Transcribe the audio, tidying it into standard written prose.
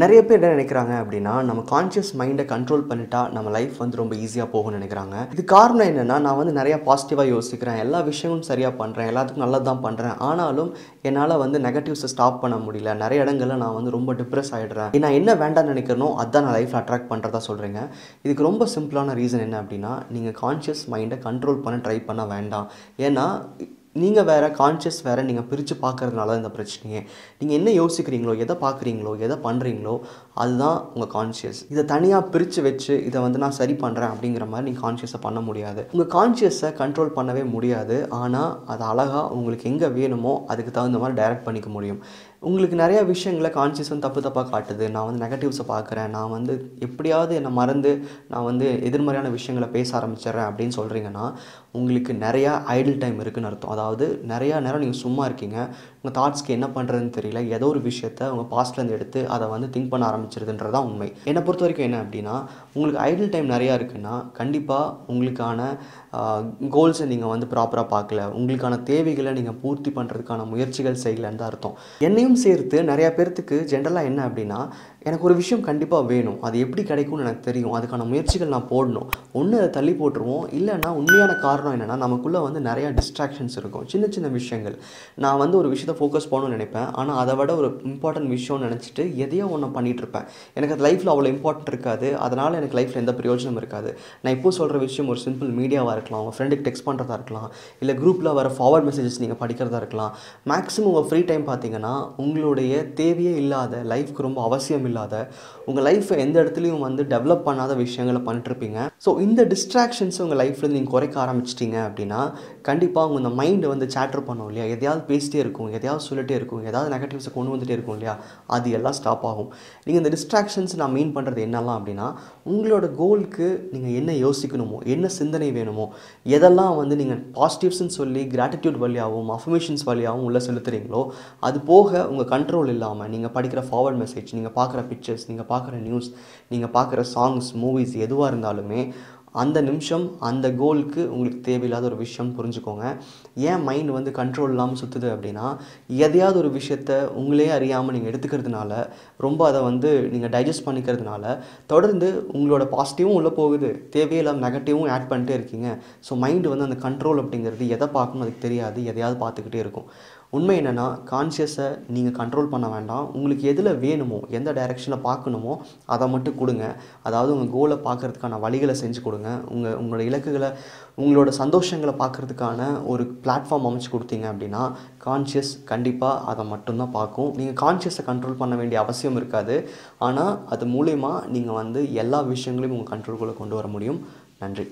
நிறைய பேர் என்ன நினைக்கிறாங்க அப்படின்னா நம்ம கான்ஷியஸ் மைண்டை கண்ட்ரோல் பண்ணிட்டா நம்ம லைஃப் வந்து ரொம்ப ஈஸியாக போகும்னு நினைக்கிறாங்க. இது காரணம் என்னென்னா, நான் வந்து நிறையா பாசிட்டிவாக யோசிக்கிறேன், எல்லா விஷயங்களும் சரியாக பண்ணுறேன், எல்லாத்துக்கும் நல்லது தான் பண்ணுறேன், ஆனாலும் என்னால் வந்து நெகட்டிவ்ஸை ஸ்டாப் பண்ண முடியல, நிறைய இடங்களில் நான் வந்து ரொம்ப டிப்ரெஸ் ஆகிடுறேன், நான் என்ன வேண்டாம்னு நினைக்கிறனோ அதான் நான் லைஃப்பில் அட்ராக்ட் பண்ணுறதா சொல்கிறேங்க. இதுக்கு ரொம்ப சிம்பிளான ரீசன் என்ன அப்படின்னா, நீங்கள் கான்ஷியஸ் மைண்டை கண்ட்ரோல் பண்ண ட்ரை பண்ண வேண்டாம். ஏன்னா நீங்கள் வேறு கான்ஷியஸ் வேறு, நீங்கள் பிரித்து பார்க்குறதுனால இந்த பிரச்சனையே. நீங்கள் என்ன யோசிக்கிறீங்களோ, எதை பார்க்குறீங்களோ, எதை பண்ணுறீங்களோ அதுதான் உங்கள் கான்ஷியஸ். இதை தனியாக பிரித்து வச்சு இதை வந்து நான் சரி பண்ணுறேன் அப்படிங்கிற மாதிரி நீங்கள் கான்ஷியஸை பண்ண முடியாது. உங்கள் கான்ஷியஸை கண்ட்ரோல் பண்ணவே முடியாது, ஆனால் அது அழகாக உங்களுக்கு எங்கே வேணுமோ அதுக்கு தகுந்த மாதிரி டைரக்ட் பண்ணிக்க முடியும். உங்களுக்கு நிறையா விஷயங்களை கான்ஷியஸ் வந்து தப்பு தப்பாக காட்டுது. நான் வந்து நெகட்டிவ்ஸை பார்க்குறேன், நான் வந்து எப்படியாவது என்னை மறந்து நான் வந்து எதிர்மறையான விஷயங்களை பேச ஆரம்பிச்சிடுறேன் அப்படின்னு சொல்கிறீங்கன்னா உங்களுக்கு நிறையா ஐடில் டைம் இருக்குதுன்னு அர்த்தம். அதாவது நிறையா நேரம் நீங்கள் சும்மா இருக்கீங்க, உங்கள் தாட்ஸ்க்கு என்ன பண்ணுறதுன்னு தெரியல, ஏதோ ஒரு விஷயத்தை உங்கள் பாஸ்ட்லேருந்து எடுத்து அதை வந்து திங்க் பண்ண ஆரம்பிச்சிருதுன்றது தான் உண்மை. என்னை பொறுத்த வரைக்கும் என்ன அப்படின்னா, உங்களுக்கு ஐடில் டைம் நிறையா இருக்குன்னா கண்டிப்பாக உங்களுக்கான கோல்ஸை நீங்கள் வந்து ப்ராப்பராக பார்க்கல, உங்களுக்கான தேவைகளை நீங்கள் பூர்த்தி பண்ணுறதுக்கான முயற்சிகள் செய்யலைன்னு தான் அர்த்தம். என்னையும் சேர்த்து நிறையா பேர்த்துக்கு ஜென்ரலாக என்ன அப்படின்னா, எனக்கு ஒரு விஷயம் கண்டிப்பாக வேணும், அது எப்படி கிடைக்கும்னு எனக்கு தெரியும், அதுக்கான முயற்சிகள் நான் போடணும், ஒன்று அதை தள்ளி போட்டுருவோம். இல்லைன்னா உண்மையான காரணம் என்னென்னா, நமக்குள்ளே வந்து நிறையா டிஸ்ட்ராக்ஷன்ஸ் இருக்கும், சின்ன சின்ன விஷயங்கள். நான் வந்து ஒரு விஷயத்தை ஃபோக்கஸ் பண்ணணும்னு நினைப்பேன், ஆனால் அதை விட ஒரு இம்பார்ட்டன்ட் விஷயம்னு நினச்சிட்டு எதையோ ஒன்று பண்ணிகிட்ருப்பேன். எனக்கு அது லைஃப்பில் அவ்வளோ இம்பார்ட்டன்ட் இருக்காது, அதனால் எனக்கு லைஃப்பில் எந்த பிரயோஜனம் இருக்காது. நான் இப்போ சொல்கிற விஷயம் ஒரு சிம்பிள் மீடியாவாக இருக்கலாம், உங்கள் ஃப்ரெண்டுக்கு டெக்ஸ்ட் பண்ணுறதா இருக்கலாம், இல்லை குரூப்பில் வர ஃபார்வர்ட் மெசேஜஸ் நீங்கள் படிக்கிறதா இருக்கலாம். மேக்ஸிமம் உங்கள் ஃப்ரீ டைம் பார்த்தீங்கன்னா உங்களுடைய தேவையே இல்லாத, லைஃப்க்கு ரொம்ப அவசியம் இல்லாத, உங்கள் லைஃப்பை எந்த இடத்துலையும் வந்து டெவலப் பண்ணாத விஷயங்களை பண்ணிட்டுருப்பீங்க. ஸோ இந்த டிஸ்ட்ராக்ஷன்ஸை உங்கள் லைஃப்பில் நீங்கள் குறைக்க ஆரம்பிச்சிட்டிங்க அப்படின்னா கண்டிப்பாக உங்கள் மைண்டு வந்து சேட்டர் பண்ணோம் இல்லையா, எதையாவது பேசிட்டே இருக்கும், எதையாவது சொல்லிட்டே இருக்கும், எதாவது நெகட்டிவ்ஸை கொண்டு வந்துகிட்டே இருக்கும் இல்லையா, அது எல்லாம் ஸ்டாப் ஆகும். நீங்கள் இந்த டிஸ்ட்ராக்ஷன்ஸ் நான் மீன் பண்ணுறது என்னெல்லாம் அப்படின்னா, உங்களோட கோலுக்கு நீங்கள் என்ன யோசிக்கணுமோ, என்ன சிந்தனை வேணுமோ, எதெல்லாம் வந்து நீங்கள் பாசிட்டிவ்ஸ்ன்னு சொல்லி கிராட்டிடியூட் வழியாகவும் அஃபர்மேஷன்ஸ் வழியாகவும் உள்ளே செலுத்துகிறீங்களோ அது போக உங்கள் கண்ட்ரோல் இல்லாமல் நீங்கள் படிக்கிற ஃபார்வர்ட் மெசேஜ், நீங்கள் பார்க்குற பிக்சர்ஸ், நீங்கள் பார்க்குற நியூஸ், நீங்கள் பார்க்குற சாங்ஸ், மூவிஸ், எதுவாக இருந்தாலுமே அந்த நிமிஷம் அந்த கோலுக்கு உங்களுக்கு தேவையில்லாத ஒரு விஷயம். புரிஞ்சுக்கோங்க, ஏன் மைண்ட் வந்து கண்ட்ரோல் இல்லாமல் சுற்றுது அப்படின்னா, எதையாவது ஒரு விஷயத்தை உங்களே அறியாமல் நீங்கள் எடுத்துக்கிறதுனால, ரொம்ப அதை வந்து நீங்கள் டைஜஸ்ட் பண்ணிக்கிறதுனால தொடர்ந்து உங்களோட பாசிட்டிவும் உள்ளே போகுது, தேவையில்லாமல் நெகட்டிவும் ஆட் பண்ணிட்டே இருக்கீங்க. ஸோ மைண்டு வந்து அந்த கண்ட்ரோல் அப்படிங்கிறது எதை பார்க்கணும் அதுக்கு தெரியாது, எதையாவது பார்த்துக்கிட்டே இருக்கும். உண்மை என்னென்னா, கான்ஷியஸை நீங்கள் கண்ட்ரோல் பண்ண வேண்டாம். உங்களுக்கு எதில் வேணுமோ, எந்த டைரெக்ஷனில் பார்க்கணுமோ அதை மட்டும் கொடுங்க. அதாவது உங்கள் கோலை பார்க்குறதுக்கான வழிகளை செஞ்சு கொடுங்க, உங்களோட இலக்குகளை, உங்களோட சந்தோஷங்களை பார்க்குறதுக்கான ஒரு பிளாட்ஃபார்ம் அமைச்சு கொடுத்தீங்க அப்படின்னா கான்ஷியஸ் கண்டிப்பாக அதை மட்டும்தான் பார்க்கும். நீங்கள் கான்ஷியஸை கண்ட்ரோல் பண்ண வேண்டிய அவசியம் இருக்காது, ஆனால் அது மூலயமா நீங்கள் வந்து எல்லா விஷயங்களையும் உங்கள் கண்ட்ரோல்குள்ளே கொண்டு வர முடியும். நன்றி.